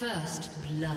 First blood.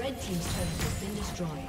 Red team's turret has been destroyed.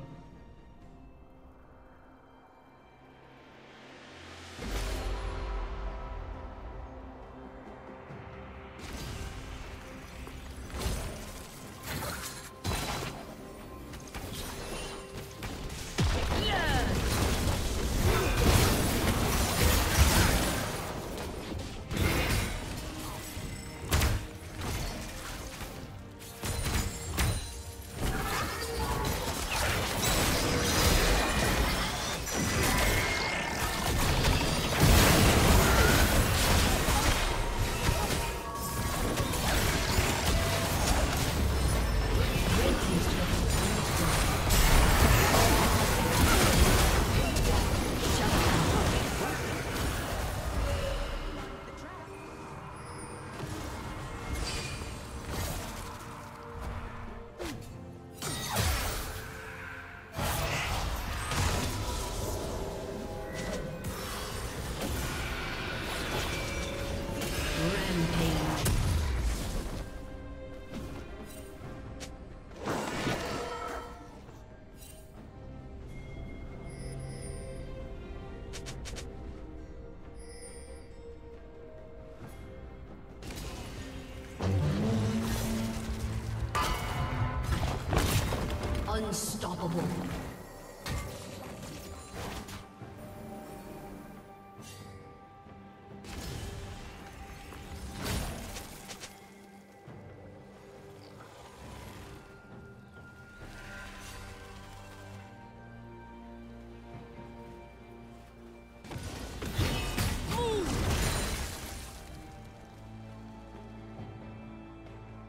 Unstoppable.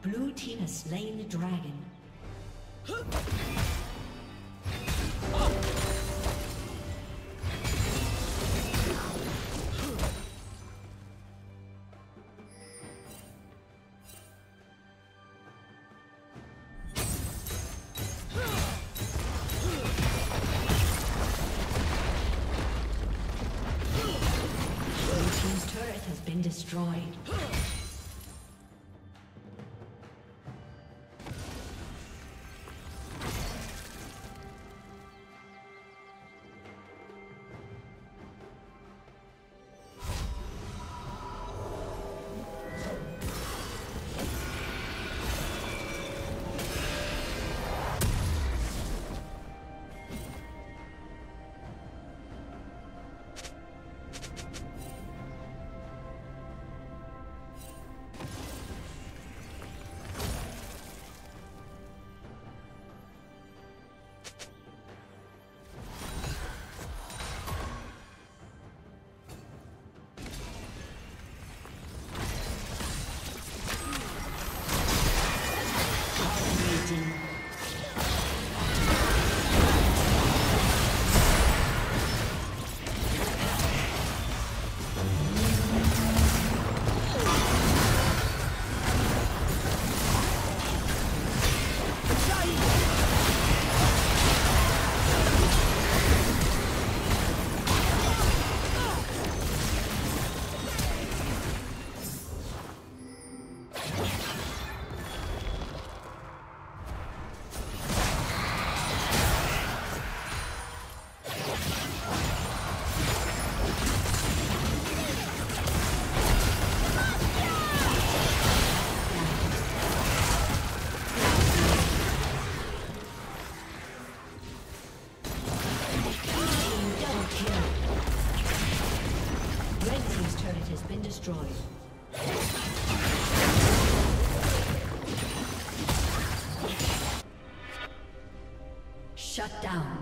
Blue team has slain the dragon. Destroyed. Shut down.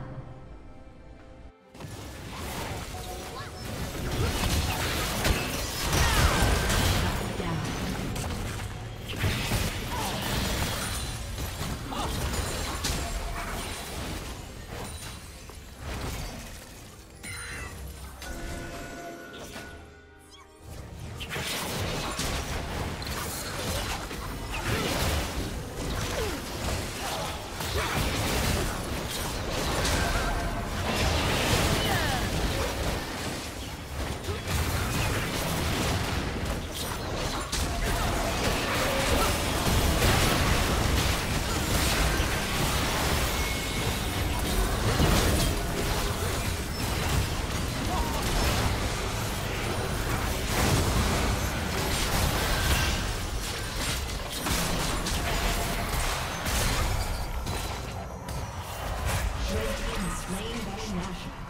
International.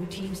Blue team's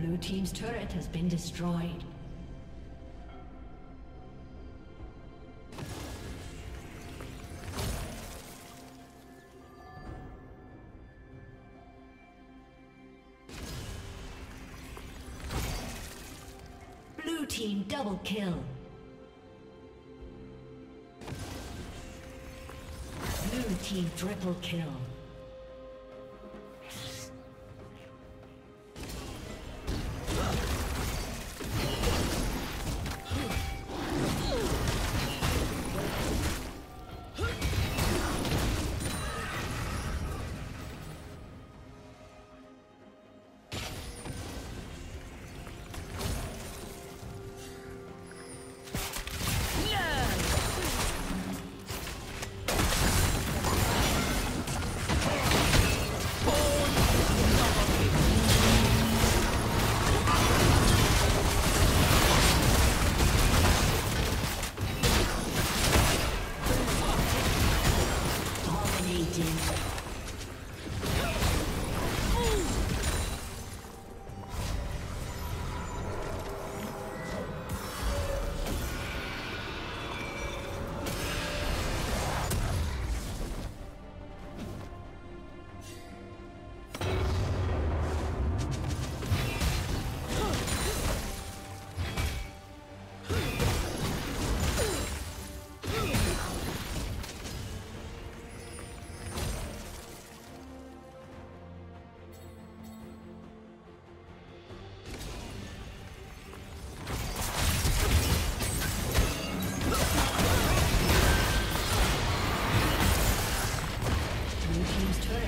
Blue team's turret has been destroyed. Blue team double kill. Blue team triple kill.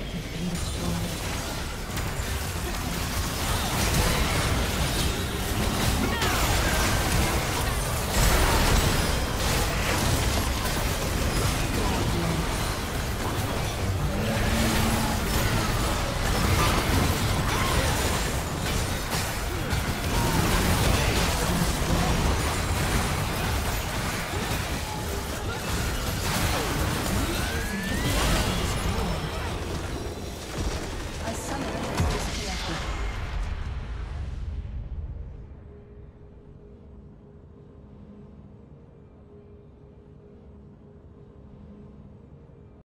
has been destroyed.